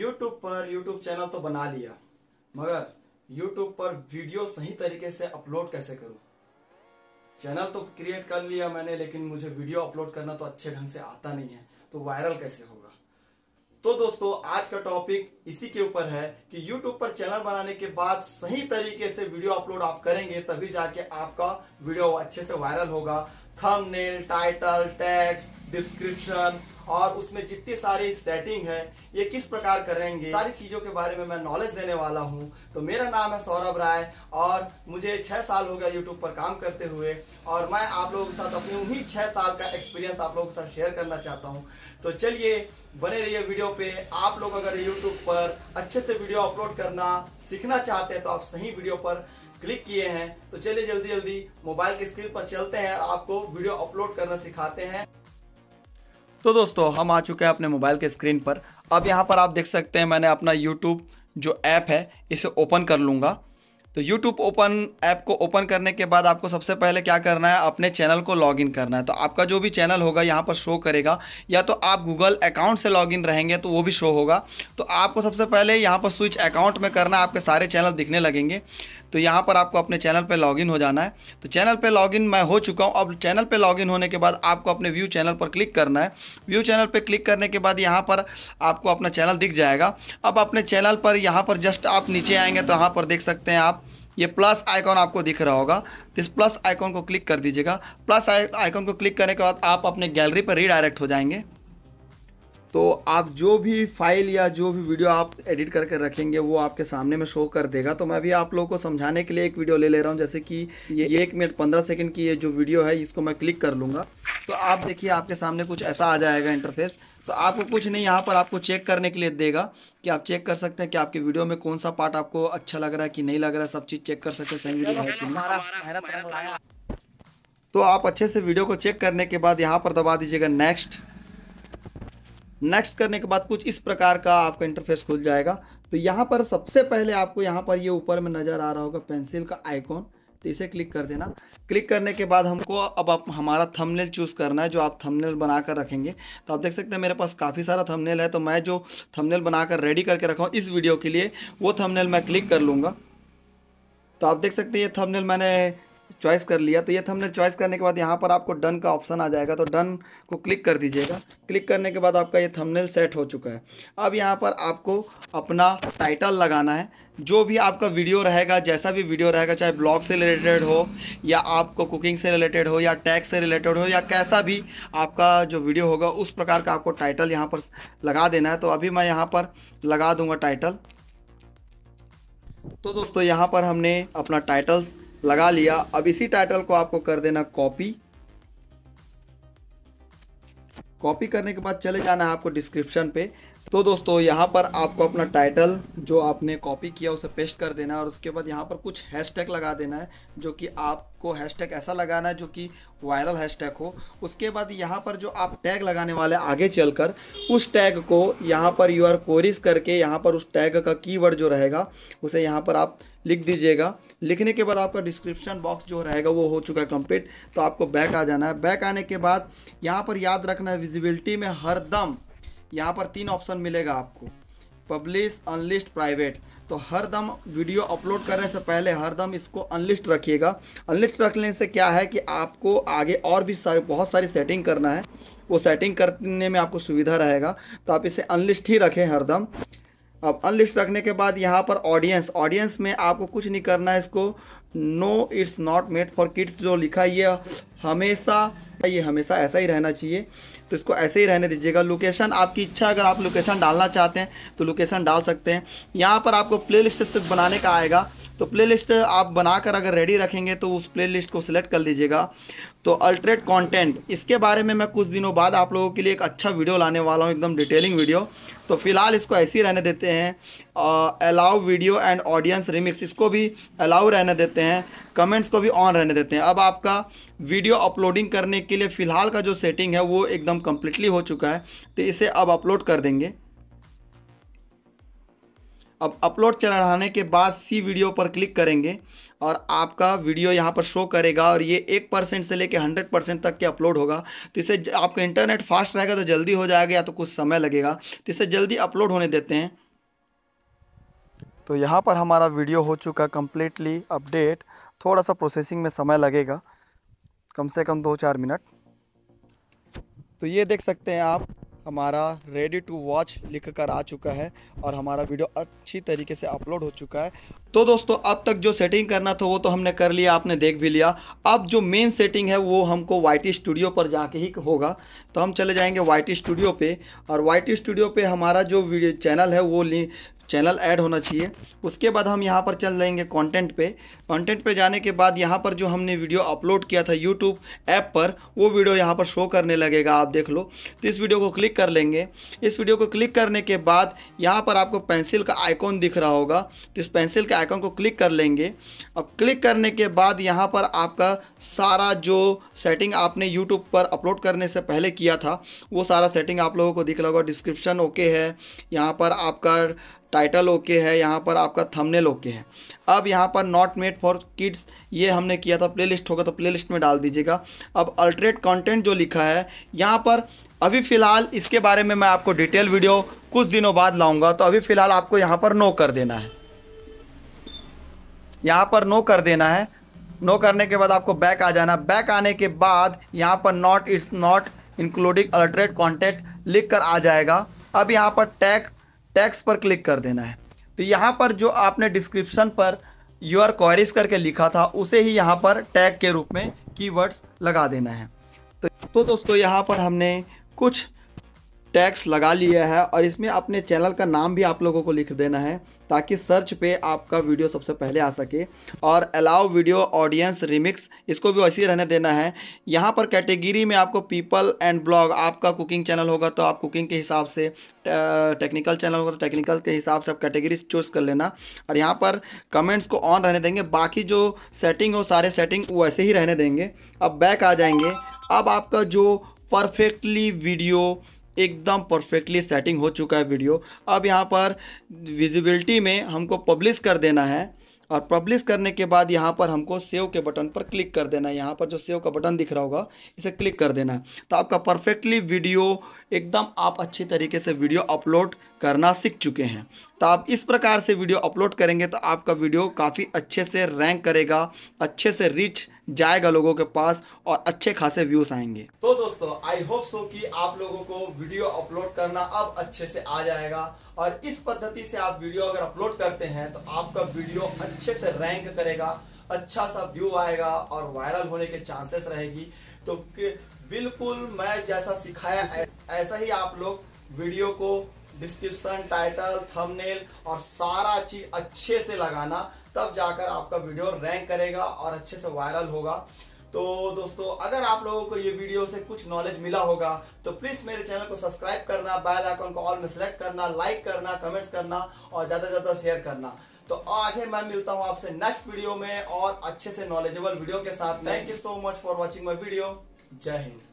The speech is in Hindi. YouTube पर YouTube चैनल तो बना लिया, मगर YouTube पर वीडियो सही तरीके से अपलोड कैसे करूं। चैनल तो क्रिएट कर लिया मैंने, लेकिन मुझे वीडियो अपलोड करना तो अच्छे ढंग से आता नहीं है, तो वायरल कैसे होगा। तो दोस्तों आज का टॉपिक इसी के ऊपर है कि YouTube पर चैनल बनाने के बाद सही तरीके से वीडियो अपलोड आप करेंगे तभी जाके आपका वीडियो अच्छे से वायरल होगा। थंबनेल, टाइटल, टैग्स, डिस्क्रिप्शन और उसमें जितनी सारी सेटिंग है ये किस प्रकार करेंगे, सारी चीज़ों के बारे में मैं नॉलेज देने वाला हूँ। तो मेरा नाम है सौरभ राय और मुझे 6 साल हो गया यूट्यूब पर काम करते हुए और मैं आप लोगों के साथ अपने उन्हीं 6 साल का एक्सपीरियंस आप लोगों के साथ शेयर करना चाहता हूँ। तो चलिए बने रहिए वीडियो पे। आप लोग अगर यूट्यूब पर अच्छे से वीडियो अपलोड करना सीखना चाहते हैं तो आप सही वीडियो पर क्लिक किए हैं। तो चलिए जल्दी जल्दी मोबाइल की स्क्रीन पर चलते हैं और आपको वीडियो अपलोड करना सिखाते हैं। तो दोस्तों हम आ चुके हैं अपने मोबाइल के स्क्रीन पर। अब यहाँ पर आप देख सकते हैं मैंने अपना YouTube जो ऐप है इसे ओपन कर लूँगा। तो YouTube ओपन ऐप को ओपन करने के बाद आपको सबसे पहले क्या करना है, अपने चैनल को लॉगिन करना है। तो आपका जो भी चैनल होगा यहाँ पर शो करेगा, या तो आप गूगल अकाउंट से लॉगिन रहेंगे तो वो भी शो होगा। तो आपको सबसे पहले यहाँ पर स्विच अकाउंट में करना है, आपके सारे चैनल दिखने लगेंगे। तो यहाँ पर आपको अपने चैनल पे लॉगिन हो जाना है। तो चैनल पे लॉगिन मैं हो चुका हूँ। अब चैनल पे लॉगिन होने के बाद आपको अपने व्यू चैनल पर क्लिक करना है। व्यू चैनल पे क्लिक करने के बाद यहाँ पर आपको अपना चैनल दिख जाएगा। अब अपने चैनल पर यहाँ पर जस्ट आप नीचे आएंगे तो यहाँ पर देख सकते हैं आप ये प्लस आइकॉन आपको दिख रहा होगा। तो इस प्लस आइकॉन को क्लिक कर दीजिएगा। प्लस आइकॉन को क्लिक करने के बाद आप अपने गैलरी पर रीडायरेक्ट हो जाएंगे। तो आप जो भी फाइल या जो भी वीडियो आप एडिट करके रखेंगे वो आपके सामने में शो कर देगा। तो मैं भी आप लोगों को समझाने के लिए एक वीडियो ले रहा हूँ, जैसे कि ये 1 मिनट 15 सेकंड की ये जो वीडियो है इसको मैं क्लिक कर लूँगा। तो आप देखिए आपके सामने कुछ ऐसा आ जाएगा इंटरफेस। तो आपको कुछ नहीं, यहाँ पर आपको चेक करने के लिए देगा कि आप चेक कर सकते हैं कि आपके वीडियो में कौन सा पार्ट आपको अच्छा लग रहा है कि नहीं लग रहा है, सब चीज़ चेक कर सकते हैं। सेम वीडियो है तो आप अच्छे से वीडियो को चेक करने के बाद यहाँ पर दबा दीजिएगा नेक्स्ट। नेक्स्ट करने के बाद कुछ इस प्रकार का आपका इंटरफेस खुल जाएगा। तो यहाँ पर सबसे पहले आपको यहाँ पर ये ऊपर में नज़र आ रहा होगा पेंसिल का आइकॉन, तो इसे क्लिक कर देना। क्लिक करने के बाद हमको अब आप हमारा थंबनेल चूज़ करना है जो आप थंबनेल बनाकर रखेंगे। तो आप देख सकते हैं मेरे पास काफ़ी सारा थंबनेल है। तो मैं जो थंबनेल बनाकर रेडी करके रखा हूँ इस वीडियो के लिए वो थंबनेल मैं क्लिक कर लूँगा। तो आप देख सकते हैं ये थंबनेल मैंने चॉइस कर लिया। तो ये थंबनेल चॉइस करने के बाद यहाँ पर आपको डन का ऑप्शन आ जाएगा, तो डन को क्लिक कर दीजिएगा। क्लिक करने के बाद आपका ये थंबनेल सेट हो चुका है। अब यहाँ पर आपको अपना टाइटल लगाना है। जो भी आपका वीडियो रहेगा, जैसा भी वीडियो रहेगा, चाहे ब्लॉग से रिलेटेड हो या आपको कुकिंग से रिलेटेड हो या टैग से रिलेटेड हो या कैसा भी आपका जो वीडियो होगा उस प्रकार का आपको टाइटल यहाँ पर लगा देना है। तो अभी मैं यहाँ पर लगा दूँगा टाइटल। तो दोस्तों यहाँ पर हमने अपना टाइटल्स लगा लिया। अब इसी टाइटल को आपको कर देना कॉपी। कॉपी करने के बाद चले जाना है आपको डिस्क्रिप्शन पे। तो दोस्तों यहाँ पर आपको अपना टाइटल जो आपने कॉपी किया उसे पेस्ट कर देना है और उसके बाद यहाँ पर कुछ हैशटैग लगा देना है, जो कि आपको हैशटैग ऐसा लगाना है जो कि वायरल हैशटैग हो। उसके बाद यहाँ पर जो आप टैग लगाने वाले आगे चलकर उस टैग को यहाँ पर यूआर कोरिस करके यहाँ पर उस टैग का कीवर्ड जो रहेगा उसे यहाँ पर आप लिख दीजिएगा। लिखने के बाद आपका डिस्क्रिप्शन बॉक्स जो रहेगा वो हो चुका है कंप्लीट। तो आपको बैक आ जाना है। बैक आने के बाद यहाँ पर याद रखना है विजिबिलिटी में हरदम यहाँ पर 3 ऑप्शन मिलेगा आपको, पब्लिश, अनलिस्ट, प्राइवेट। तो हर दम वीडियो अपलोड करने से पहले हर दम इसको अनलिस्ट रखिएगा। अनलिस्ट रखने से क्या है कि आपको आगे और भी बहुत सारी सेटिंग करना है, वो सेटिंग करने में आपको सुविधा रहेगा। तो आप इसे अनलिस्ट ही रखें हर दम। अब अनलिस्ट रखने के बाद यहाँ पर ऑडियंस में आपको कुछ नहीं करना है। इसको no it's not made for kids जो लिखा ये हमेशा ऐसा ही रहना चाहिए। तो इसको ऐसे ही रहने दीजिएगा। लोकेशन आपकी इच्छा, अगर आप लोकेशन डालना चाहते हैं तो लोकेशन डाल सकते हैं। यहाँ पर आपको प्लेलिस्ट सिर्फ बनाने का आएगा। तो प्लेलिस्ट आप बनाकर अगर रेडी रखेंगे तो उस प्लेलिस्ट को सिलेक्ट कर लीजिएगा। तो अल्टरेट कंटेंट, इसके बारे में मैं कुछ दिनों बाद आप लोगों के लिए एक अच्छा वीडियो लाने वाला हूँ, एकदम डिटेलिंग वीडियो। तो फिलहाल इसको ऐसे ही रहने देते हैं। Allow video and audience remix, इसको भी अलाउ रहने देते हैं। कमेंट्स को भी ऑन रहने देते हैं। अब आपका वीडियो अपलोडिंग करने के लिए फ़िलहाल का जो सेटिंग है वो एकदम कम्प्लीटली हो चुका है। तो इसे अब अपलोड कर देंगे। अब अपलोड चढ़ाने के बाद सी वीडियो पर क्लिक करेंगे और आपका वीडियो यहाँ पर शो करेगा और ये 1% से लेकर 100% तक के अपलोड होगा। तो इसे आपका इंटरनेट फास्ट रहेगा तो जल्दी हो जाएगा, या तो कुछ समय लगेगा। तो इसे जल्दी अपलोड होने देते हैं। तो यहाँ पर हमारा वीडियो हो चुका कम्प्लीटली अपडेट। थोड़ा सा प्रोसेसिंग में समय लगेगा, कम से कम 2-4 मिनट। तो ये देख सकते हैं आप, हमारा रेडी टू वॉच लिख कर आ चुका है और हमारा वीडियो अच्छी तरीके से अपलोड हो चुका है। तो दोस्तों अब तक जो सेटिंग करना था वो तो हमने कर लिया, आपने देख भी लिया। अब जो मेन सेटिंग है वो हमको YT स्टूडियो पर जाके ही होगा। तो हम चले जाएंगे YT स्टूडियो पे और YT स्टूडियो पे हमारा जो वीडियो चैनल है वो चैनल ऐड होना चाहिए। उसके बाद हम यहाँ पर चल जाएंगे कंटेंट पे। कंटेंट पे जाने के बाद यहाँ पर जो हमने वीडियो अपलोड किया था YouTube ऐप पर, वो वीडियो यहाँ पर शो करने लगेगा, आप देख लो। तो इस वीडियो को क्लिक कर लेंगे। इस वीडियो को क्लिक करने के बाद यहाँ पर आपको पेंसिल का आइकॉन दिख रहा होगा, तो इस पेंसिल के आइकॉन को क्लिक कर लेंगे। अब क्लिक करने के बाद यहाँ पर आपका सारा जो सेटिंग आपने यूट्यूब पर अपलोड करने से पहले किया था वो सारा सेटिंग आप लोगों को दिख रहा होगा। डिस्क्रिप्शन ओके है, यहाँ पर आपका टाइटल ओके है, यहाँ पर आपका थंबनेल ओके है। अब यहाँ पर नॉट मेड फॉर किड्स ये हमने किया था, प्लेलिस्ट होगा तो प्लेलिस्ट में डाल दीजिएगा। अब अल्टरेट कंटेंट जो लिखा है यहाँ पर, अभी फ़िलहाल इसके बारे में मैं आपको डिटेल वीडियो कुछ दिनों बाद लाऊंगा। तो अभी फ़िलहाल आपको यहाँ पर नो कर देना है, यहाँ पर नो कर देना है। नो करने के बाद आपको बैक आ जाना। बैक आने के बाद यहाँ पर not is not including altered content लिख कर आ जाएगा। अब यहाँ पर टैक्स पर क्लिक कर देना है। तो यहाँ पर जो आपने डिस्क्रिप्शन पर योर क्वेरीज करके लिखा था उसे ही यहाँ पर टैग के रूप में कीवर्ड्स लगा देना है। तो दोस्तों यहाँ पर हमने कुछ टैग्स लगा लिया है और इसमें अपने चैनल का नाम भी आप लोगों को लिख देना है ताकि सर्च पे आपका वीडियो सबसे पहले आ सके। और अलाउ वीडियो ऑडियंस रिमिक्स इसको भी वैसे ही रहने देना है। यहाँ पर कैटेगरी में आपको पीपल एंड ब्लॉग, आपका कुकिंग चैनल होगा तो आप कुकिंग के हिसाब से, टेक्निकल चैनल होगा तो टेक्निकल के हिसाब से आप कैटेगरी चूज़ कर लेना। और यहाँ पर कमेंट्स को ऑन रहने देंगे, बाकी जो सेटिंग हो सारे सेटिंग वैसे ही रहने देंगे। अब बैक आ जाएंगे। अब आपका जो परफेक्टली वीडियो एकदम परफेक्टली सेटिंग हो चुका है वीडियो। अब यहाँ पर विजिबिलिटी में हमको पब्लिश कर देना है और पब्लिश करने के बाद यहाँ पर हमको सेव के बटन पर क्लिक कर देना है। यहाँ पर जो सेव का बटन दिख रहा होगा इसे क्लिक कर देना है। तो आपका परफेक्टली वीडियो एकदम, आप अच्छी तरीके से वीडियो अपलोड करना सीख चुके हैं। तो आप इस प्रकार से वीडियो अपलोड करेंगे तो आपका वीडियो काफ़ी अच्छे से रैंक करेगा, अच्छे से रीच जाएगा लोगों के पास और अच्छे खासे व्यूज आएंगे। तो दोस्तों आई होप सो कि आप लोगों को वीडियो अपलोड करना अब अच्छे से आ जाएगा और इस पद्धति से आप वीडियो अगर अपलोड करते हैं तो आपका वीडियो अच्छे से रैंक करेगा, अच्छा सा व्यू आएगा और वायरल होने के चांसेस रहेगी। तो बिल्कुल मैं जैसा सिखाया ऐसा ही आप लोग वीडियो को डिस्क्रिप्शन, टाइटल, थंबनेल और सारा चीज अच्छे से लगाना, तब जाकर आपका वीडियो रैंक करेगा और अच्छे से वायरल होगा। तो दोस्तों अगर आप लोगों को ये वीडियो से कुछ नॉलेज मिला होगा तो प्लीज़ मेरे चैनल को सब्सक्राइब करना, बेल आइकन को ऑल में सेलेक्ट करना, लाइक करना, कमेंट्स करना और ज़्यादा से ज़्यादा शेयर करना। तो आगे मैं मिलता हूँ आपसे नेक्स्ट वीडियो में और अच्छे से नॉलेजेबल वीडियो के साथ। Thank you so much for watching my video. जय हिंद।